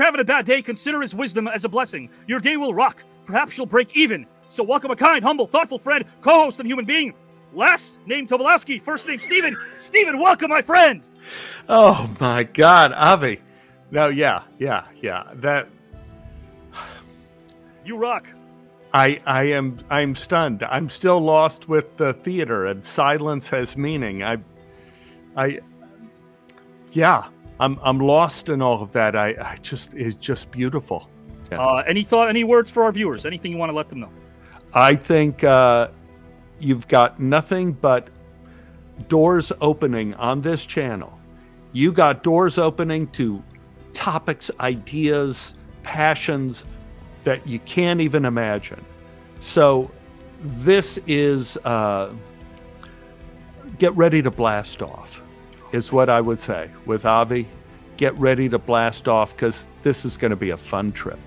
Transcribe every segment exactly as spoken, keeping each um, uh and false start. you're having a bad day, consider his wisdom as a blessing. Your day will rock. Perhaps you'll break even. So welcome a kind, humble, thoughtful friend, co-host and human being. Last name Tobolowsky, first name Steven. Steven, welcome, my friend. Oh, my God, Avi. No, yeah, yeah, yeah. That... You rock. I, I am I'm stunned. I'm still lost with the theater, and silence has meaning. I, I, yeah, I'm I'm lost in all of that. I, I just it's just beautiful. Yeah. Uh, any thought, any words for our viewers? Anything you want to let them know? I think uh, you've got nothing but doors opening on this channel. You got doors opening to topics, ideas, passions that you can't even imagine. So this is, uh, get ready to blast off, is what I would say. With Avi, get ready to blast off, because this is going to be a fun trip.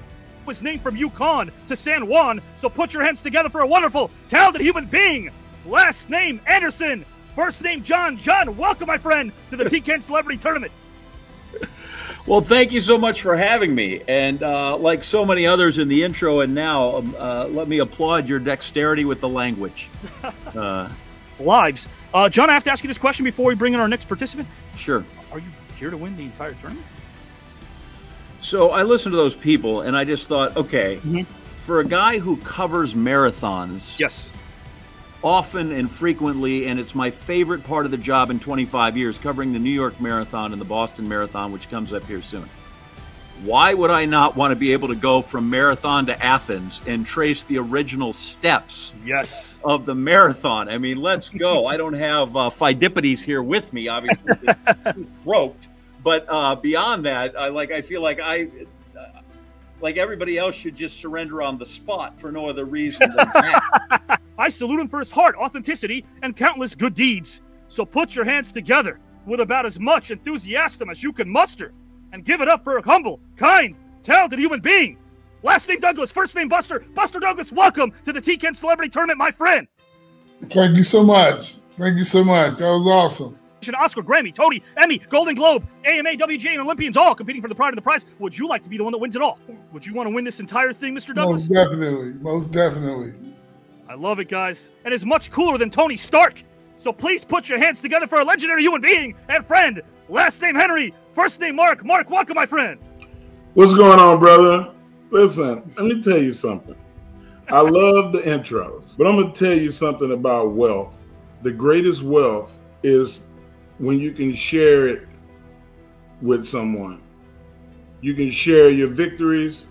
It was named from Yukon to San Juan, so put your hands together for a wonderful, talented human being. Last name Anderson, first name John. John, welcome, my friend, to the T K N Celebrity Tournament. Well, thank you so much for having me. And uh, like so many others in the intro and now, um, uh, let me applaud your dexterity with the language. Uh, Lives. Uh, John, I have to ask you this question before we bring in our next participant. Sure. Are you here to win the entire tournament? So I listened to those people and I just thought, okay, mm-hmm. for a guy who covers marathons. Yes. Often and frequently, and it's my favorite part of the job in twenty-five years, covering the New York Marathon and the Boston Marathon, which comes up here soon. Why would I not want to be able to go from marathon to Athens and trace the original steps yes. of the marathon? I mean, let's go. I don't have uh, Pheidippides here with me, obviously. Groped, but uh, beyond that, I, like, I feel like I... like everybody else should just surrender on the spot for no other reason than that. I salute him for his heart, authenticity, and countless good deeds. So put your hands together with about as much enthusiasm as you can muster and give it up for a humble, kind, talented human being. Last name Douglas, first name Buster. Buster Douglas, welcome to the T K N Celebrity Tournament, my friend. Thank you so much. Thank you so much. That was awesome. Oscar, Grammy, Tony, Emmy, Golden Globe, A M A, W G A, and Olympians all competing for the pride and the prize. Would you like to be the one that wins it all? Would you want to win this entire thing, Mister Douglas? Most definitely. Most definitely. I love it, guys. And it's much cooler than Tony Stark. So please put your hands together for a legendary human being and friend. Last name Henry, first name Mark. Mark, welcome, my friend. What's going on, brother? Listen, let me tell you something. I love the intros, but I'm going to tell you something about wealth. The greatest wealth is when you can share it with someone. You can share your victories,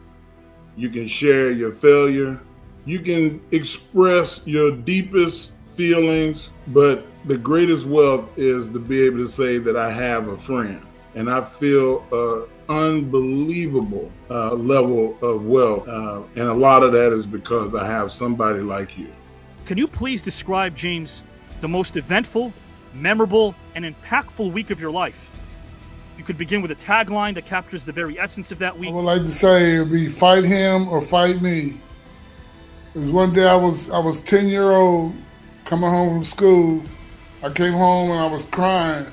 you can share your failure, you can express your deepest feelings, but the greatest wealth is to be able to say that I have a friend. And I feel an unbelievable uh, level of wealth, uh, and a lot of that is because I have somebody like you. Can you please describe, James, the most eventful, memorable, and impactful week of your life? You could begin with a tagline that captures the very essence of that week. I would like to say it would be fight him or fight me. It was one day I was I was ten year old coming home from school. I came home and I was crying.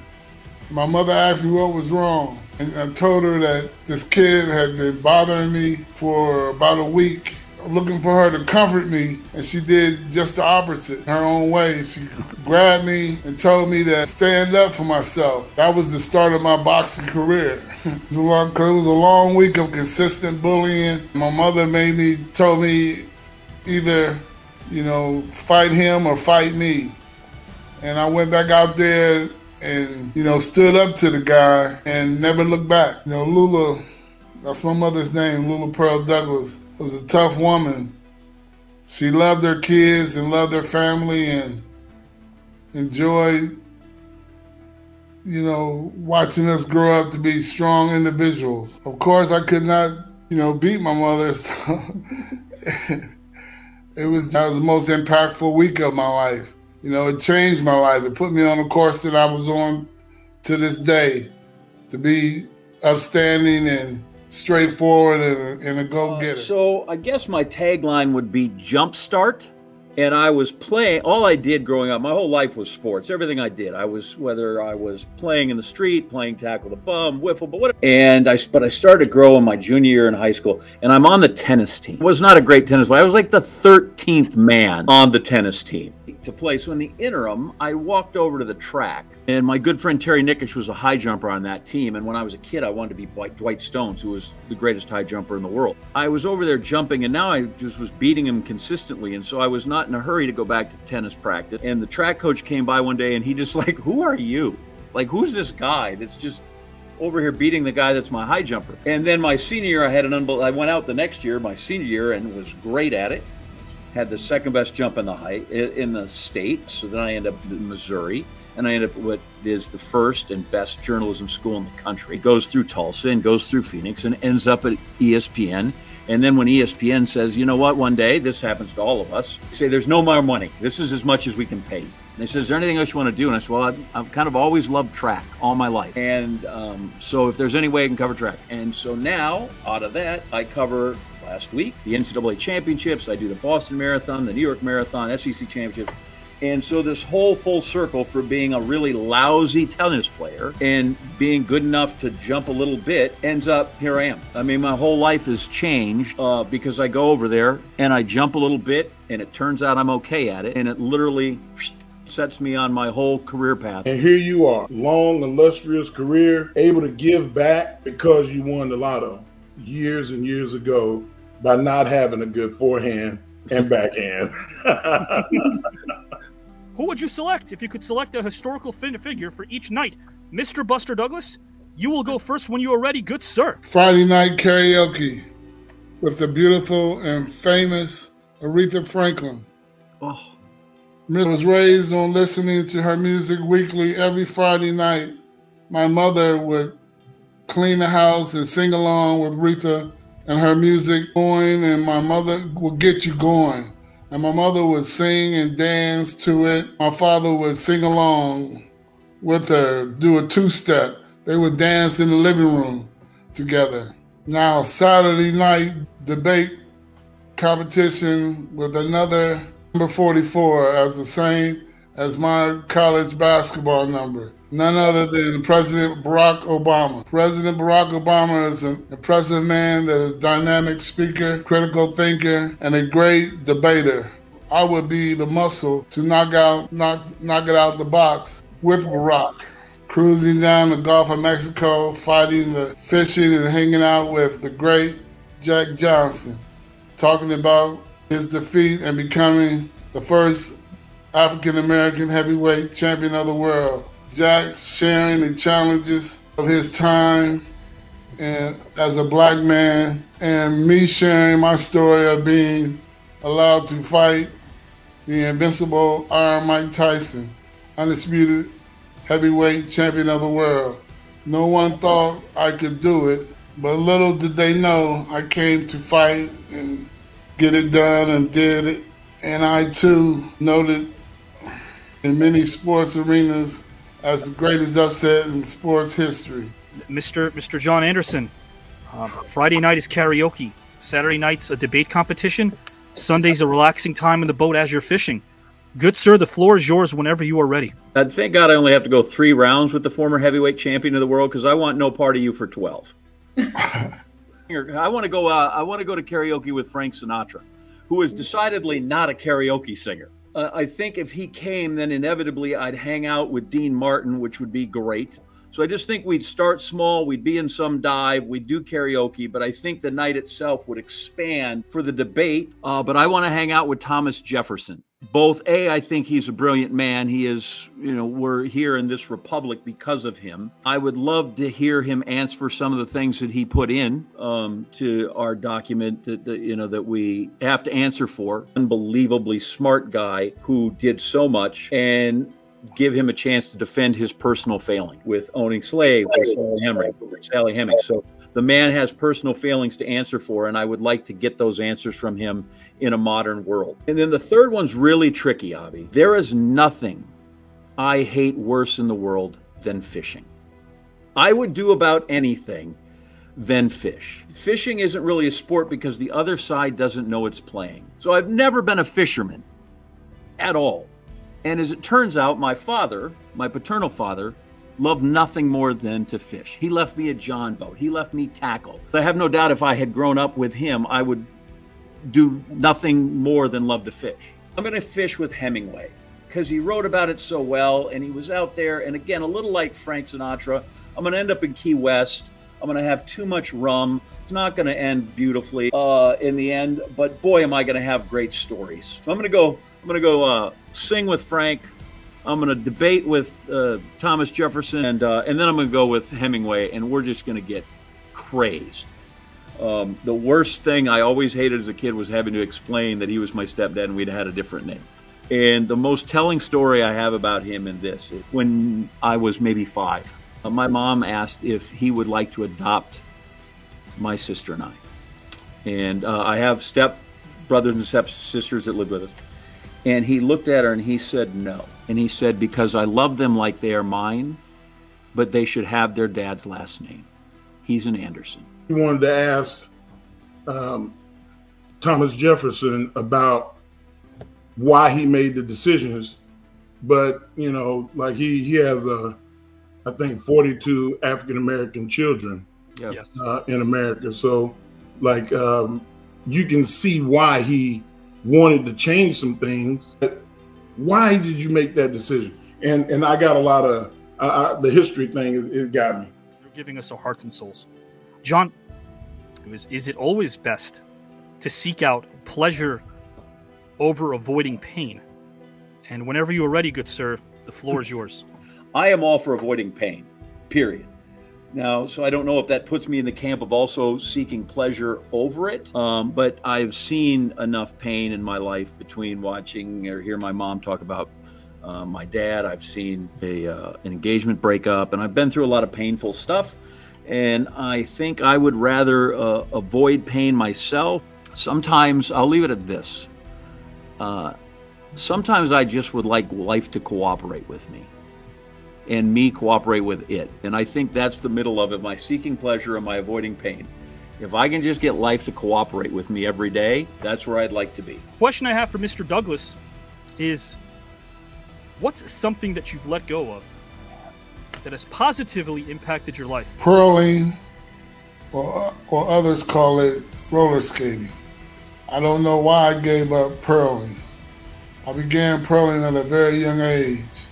My mother asked me what was wrong, and I told her that this kid had been bothering me for about a week. Looking for her to comfort me, and she did just the opposite. Her own way, she grabbed me and told me to stand up for myself. That was the start of my boxing career. It was a long, cause it was a long week of consistent bullying. My mother made me, told me either, you know, fight him or fight me. And I went back out there and, you know, stood up to the guy and never looked back. You know, Lula, that's my mother's name, Lula Pearl Douglas, was a tough woman. She loved her kids and loved her family and enjoyed, you know, watching us grow up to be strong individuals. Of course, I could not, you know, beat my mother. So it was, that was the most impactful week of my life. You know, it changed my life. It put me on the course that I was on to this day, to be upstanding and straightforward and a, and a go-getter. Uh, so I guess my tagline would be jumpstart And I was playing, all I did growing up, my whole life was sports. Everything I did, I was, whether I was playing in the street, playing tackle the bum, wiffle, but whatever. And I, but I started growing my junior year in high school, and I'm on the tennis team. I was not a great tennis player. I was like the thirteenth man on the tennis team to play. So in the interim, I walked over to the track, and my good friend Terry Nickish was a high jumper on that team. And when I was a kid, I wanted to be like Dwight Stones, who was the greatest high jumper in the world. I was over there jumping, and now I just was beating him consistently. And so I was not in a hurry to go back to tennis practice. And the track coach came by one day, and he just like, who are you? Like, who's this guy that's just over here beating the guy that's my high jumper? And then my senior year, I had an unbelievable, I went out the next year, my senior year, and was great at it. Had the second best jump in the height in the state. So then I ended up in Missouri, and I ended up what is the first and best journalism school in the country. It goes through Tulsa and goes through Phoenix and ends up at E S P N. And then when E S P N says, you know what, one day, this happens to all of us, they say, there's no more money. This is as much as we can pay. And they say, is there anything else you want to do? And I said, well, I've, I've kind of always loved track all my life. And um, so if there's any way I can cover track. And so now, out of that, I cover last week, the N C double A championships. I do the Boston Marathon, the New York Marathon, S E C championships. And so this whole full circle for being a really lousy tennis player and being good enough to jump a little bit ends up, here I am. I mean, my whole life has changed uh, because I go over there and I jump a little bit, and it turns out I'm okay at it. And it literally sets me on my whole career path. And here you are, long, illustrious career, able to give back because you won the lotto years and years ago by not having a good forehand and backhand. Who would you select if you could select a historical figure for each night? Mister Buster Douglas, you will go first when you are ready, good sir. Friday night karaoke with the beautiful and famous Aretha Franklin. Oh. Miss was raised on listening to her music weekly every Friday night. My mother would clean the house and sing along with Aretha and her music going, and my mother would get you going. And my mother would sing and dance to it. My father would sing along with her, do a two-step. They would dance in the living room together. Now, Saturday night debate competition with another number forty-four as the same as my college basketball number. None other than President Barack Obama. President Barack Obama is an impressive man, that is a dynamic speaker, critical thinker, and a great debater. I would be the muscle to knock out, knock, knock it out the box with Barack. Cruising down the Gulf of Mexico, fighting the fishing and hanging out with the great Jack Johnson, talking about his defeat and becoming the first African-American heavyweight champion of the world. Jack sharing the challenges of his time and as a black man, and me sharing my story of being allowed to fight the invincible Iron Mike Tyson, undisputed heavyweight champion of the world. No one thought I could do it, but little did they know I came to fight and get it done and did it. And I too noted in many sports arenas as the greatest upset in sports history. Mister Mister John Anderson, um, Friday night is karaoke. Saturday night's a debate competition. Sunday's a relaxing time in the boat as you're fishing. Good sir, the floor is yours whenever you are ready. Uh, thank God I only have to go three rounds with the former heavyweight champion of the world, because I want no part of you for twelve. I want to go. Uh, I want to go to karaoke with Frank Sinatra, who is decidedly not a karaoke singer. Uh, I think if he came, then inevitably I'd hang out with Dean Martin, which would be great. So I just think we'd start small, we'd be in some dive, we'd do karaoke, but I think the night itself would expand for the debate. Uh, but I want to hang out with Thomas Jefferson. Both, A, I think he's a brilliant man. He is, you know, we're here in this republic because of him. I would love to hear him answer for some of the things that he put in um, to our document that, that, you know, that we have to answer for. Unbelievably smart guy who did so much, and give him a chance to defend his personal failing with owning slaves, with Sally Hemings, Sally Hemings. So the man has personal failings to answer for, and I would like to get those answers from him in a modern world. And then the third one's really tricky, Avi. There is nothing I hate worse in the world than fishing. I would do about anything than fish. Fishing isn't really a sport because the other side doesn't know it's playing. So I've never been a fisherman. at all. And as it turns out, my father, my paternal father, loved nothing more than to fish. He left me a John boat. He left me tackle. I have no doubt if I had grown up with him, I would do nothing more than love to fish. I'm going to fish with Hemingway because he wrote about it so well, and he was out there. And again, a little like Frank Sinatra, I'm going to end up in Key West. I'm going to have too much rum. It's not going to end beautifully uh, in the end, but boy, am I going to have great stories. So I'm going to go. I'm going to go uh, sing with Frank. I'm going to debate with uh, Thomas Jefferson, and uh, and then I'm going to go with Hemingway, and we're just going to get crazed. Um, the worst thing I always hated as a kid was having to explain that he was my stepdad and we'd had a different name. And the most telling story I have about him in this, is when I was maybe five, uh, my mom asked if he would like to adopt my sister and I. And uh, I have stepbrothers and stepsisters that live with us. And he looked at her and he said no. And he said, because I love them like they are mine, but they should have their dad's last name. He's an Anderson. He wanted to ask um, Thomas Jefferson about why he made the decisions, but you know, like he he has a, I think forty-two African American children yep. yes. uh, in America, so like um, you can see why he wanted to change some things. But why did you make that decision? And and I got a lot of uh, I, the history thing. It, it got me. You're giving us our hearts and souls. John, is, is it always best to seek out pleasure over avoiding pain? And whenever you are ready, good sir, the floor is yours. I am all for avoiding pain, period. Now, so I don't know if that puts me in the camp of also seeking pleasure over it, um, but I've seen enough pain in my life between watching or hear my mom talk about uh, my dad. I've seen a, uh, an engagement breakup, and I've been through a lot of painful stuff. And I think I would rather uh, avoid pain myself. Sometimes, I'll leave it at this. Uh, sometimes I just would like life to cooperate with me and me cooperate with it. And I think that's the middle of it. Am I seeking pleasure? Am I avoiding pain? If I can just get life to cooperate with me every day, that's where I'd like to be. Question I have for Mister Douglas is, what's something that you've let go of that has positively impacted your life? Pearling, or, or others call it roller skating. I don't know why I gave up pearling. I began pearling at a very young age.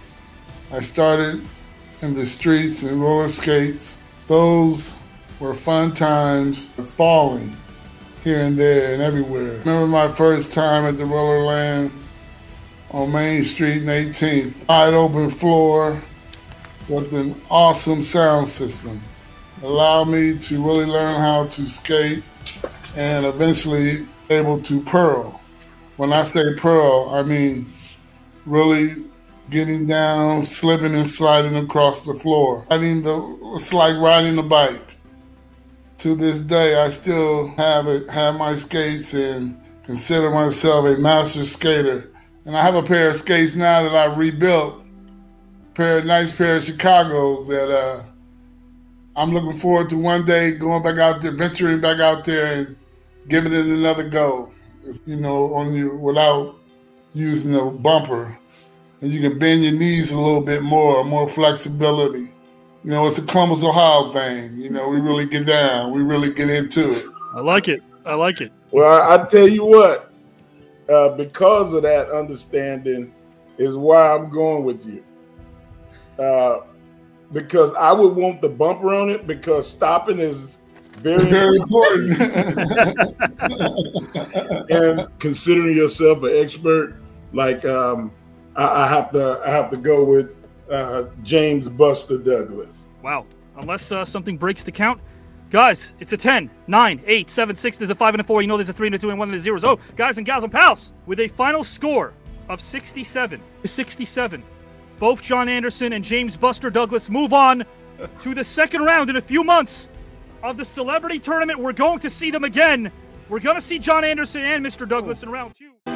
I started in the streets and roller skates. Those were fun times, falling here and there and everywhere. I remember my first time at the roller land on Main Street and eighteenth, wide open floor, with an awesome sound system. Allowed me to really learn how to skate and eventually able to pearl. When I say pearl, I mean really getting down, slipping and sliding across the floor. Riding the, it's like riding a bike. To this day, I still have, it, have my skates and consider myself a master skater. And I have a pair of skates now that I've rebuilt. Pair, nice pair of Chicagos that uh, I'm looking forward to one day going back out there, venturing back out there and giving it another go, you know, on your, without using a bumper. And you can bend your knees a little bit more, more flexibility. You know, it's a Columbus, Ohio thing. You know, we really get down. We really get into it. I like it. I like it. Well, I, I tell you what, uh, because of that understanding is why I'm going with you. Uh, because I would want the bumper on it because stopping is very, very important. And considering yourself an expert, like um, I, I have to, I have to go with uh, James Buster Douglas. Wow! Unless uh, something breaks the count, guys, it's a ten, nine, eight, seven, six. There's a five and a four. You know, there's a three and a two and one and a zero. So, guys and gals and pals, with a final score of sixty-seven to sixty-seven. Both John Anderson and James Buster Douglas move on to the second round in a few months of the Celebrity Tournament. We're going to see them again. We're going to see John Anderson and Mister Douglas in round two.